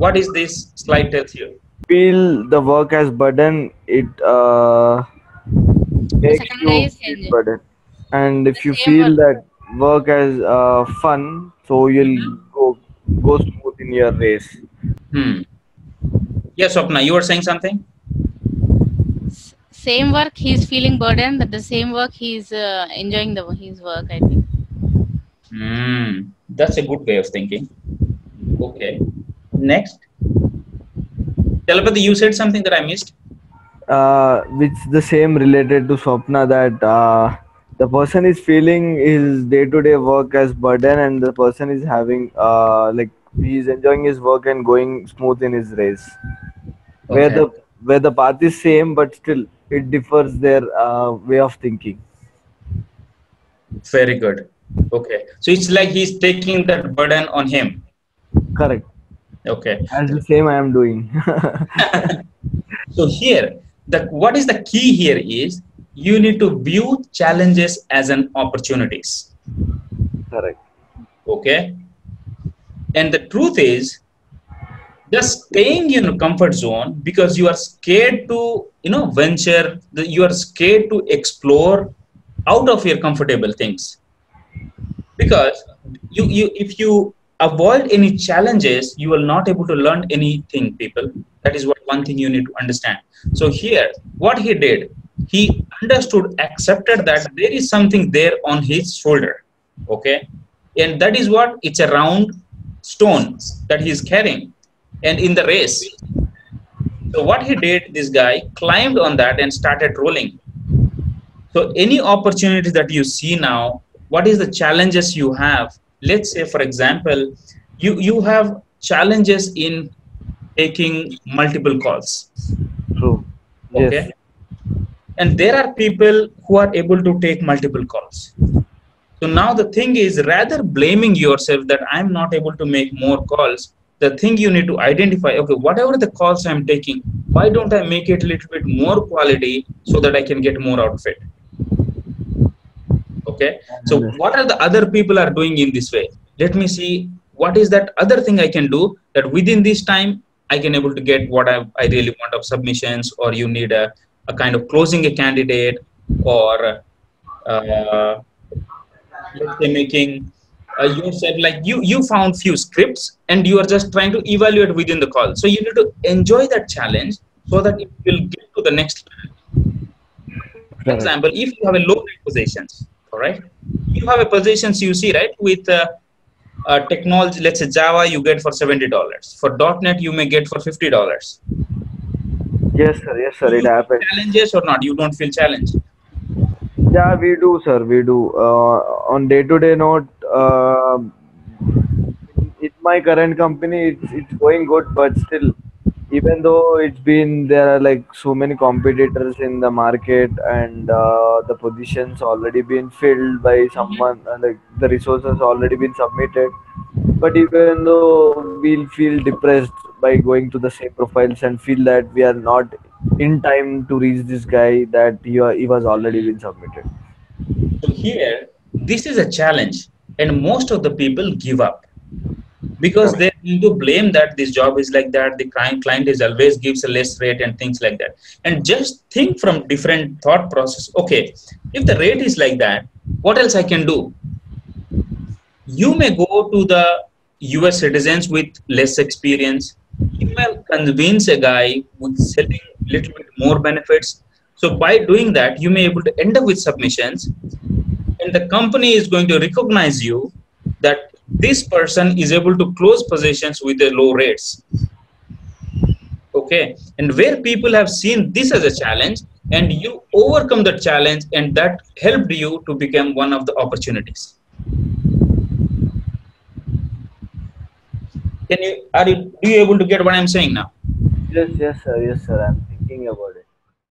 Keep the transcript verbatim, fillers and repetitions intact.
What is this slide tells you? Feel the work as burden. It uh, makes you feel burden. And if you feel that work as uh, fun, so you'll go go smooth in your race. Hmm. Yes, Swapna, you were saying something. Same work, he's feeling burden, but the same work, he's uh, enjoying the his work, I think. Mm, that's a good way of thinking. Okay. Next. Telepathy, you said something that I missed. Uh, it's the same related to Swapna, that uh, the person is feeling his day-to-day work as burden, and the person is having, uh, like, he's enjoying his work and going smooth in his race. Okay. Where the where the path is same, but still it differs their uh, way of thinking. Very good. Okay. So it's like he's taking that burden on him. Correct. Okay. That's the same I am doing. So here, the what is the key here is you need to view challenges as an opportunities. Correct. Okay. And the truth is, just staying in your comfort zone because you are scared to, you know, venture, you are scared to explore out of your comfortable things. Because you, you, if you avoid any challenges, you will not able to learn anything, people. That is what one thing you need to understand. So here, what he did, he understood, accepted that there is something there on his shoulder. Okay. And that is what, it's a round stone that he is carrying. And in the race, so what he did, this guy climbed on that and started rolling. So any opportunity that you see now, what is the challenges you have? Let's say, for example, you, you have challenges in taking multiple calls. True. Okay. Yes. And there are people who are able to take multiple calls. So now the thing is, rather blaming yourself that I'm not able to make more calls, the thing you need to identify, okay, whatever the calls I'm taking, why don't I make it a little bit more quality so that I can get more out of it? Okay. So what are the other people are doing in this way? Let me see what is that other thing I can do that within this time I can able to get what I, I really want of submissions, or you need a, a kind of closing a candidate, or uh, let's say making... Uh, you said like you you found few scripts and you are just trying to evaluate within the call. So you need to enjoy that challenge so that it will get to the next level. For example, if you have a low rate positions, all right, you have a positions you see right with uh, uh, technology. Let's say Java, you get for seventy dollars. For .NET, you may get for fifty dollars. Yes, sir. Yes, sir. It happens. Challenges or not? You don't feel challenged. Yeah, we do, sir. We do uh, on day-to-day note. Uh, in my current company, it's, it's going good, but still, even though it's been, there are like so many competitors in the market, and uh, the positions already been filled by someone, and like the resources already been submitted. But even though we'll feel depressed by going to the same profiles and feel that we are not in time to reach this guy, that he, he was already been submitted. So here, this is a challenge. And most of the people give up because they need to blame that this job is like that. The client client is always gives a less rate and things like that. And just think from different thought process. Okay, if the rate is like that, what else I can do? You may go to the U S citizens with less experience. You may convince a guy with selling a little bit more benefits. So by doing that, you may be able to end up with submissions. And the company is going to recognize you that this person is able to close positions with the low rates. Okay. And where people have seen this as a challenge and you overcome the challenge, and that helped you to become one of the opportunities. Can you, are you, do you able to get what I'm saying now? Yes, yes, sir. Yes, sir. I'm thinking about it.